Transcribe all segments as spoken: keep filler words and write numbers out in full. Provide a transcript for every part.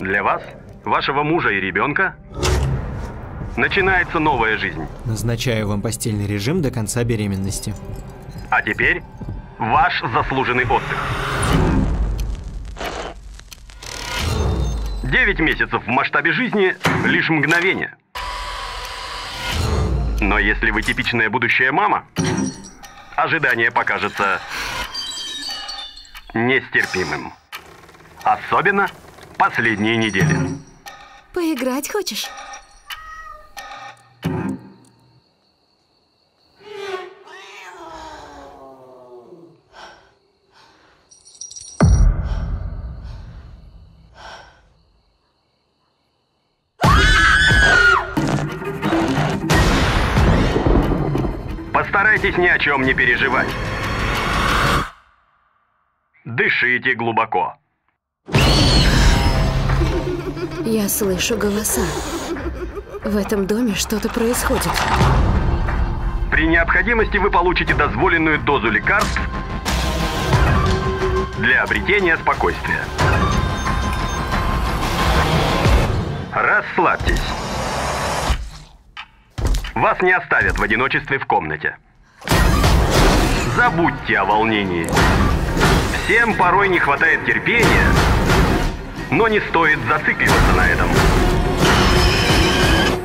Для вас, вашего мужа и ребенка начинается новая жизнь. Назначаю вам постельный режим до конца беременности. А теперь ваш заслуженный отдых. Девять месяцев в масштабе жизни – лишь мгновение. Но если вы типичная будущая мама, ожидание покажется нестерпимым. Особенно последние недели. Поиграть хочешь? Постарайтесь ни о чем не переживать. Дышите глубоко. Я слышу голоса. В этом доме что-то происходит. При необходимости вы получите дозволенную дозу лекарств для обретения спокойствия. Расслабьтесь. Вас не оставят в одиночестве в комнате. Забудьте о волнении. Всем порой не хватает терпения, но не стоит зацикливаться на этом.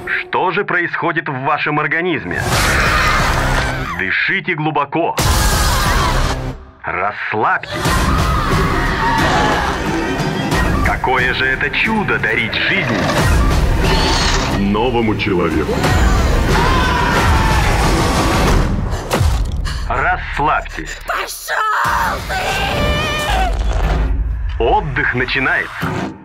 Что же происходит в вашем организме? Дышите глубоко. Расслабьтесь. Какое же это чудо дарить жизнь новому человеку. Расслабьтесь. Пошел ты! Отдых начинается.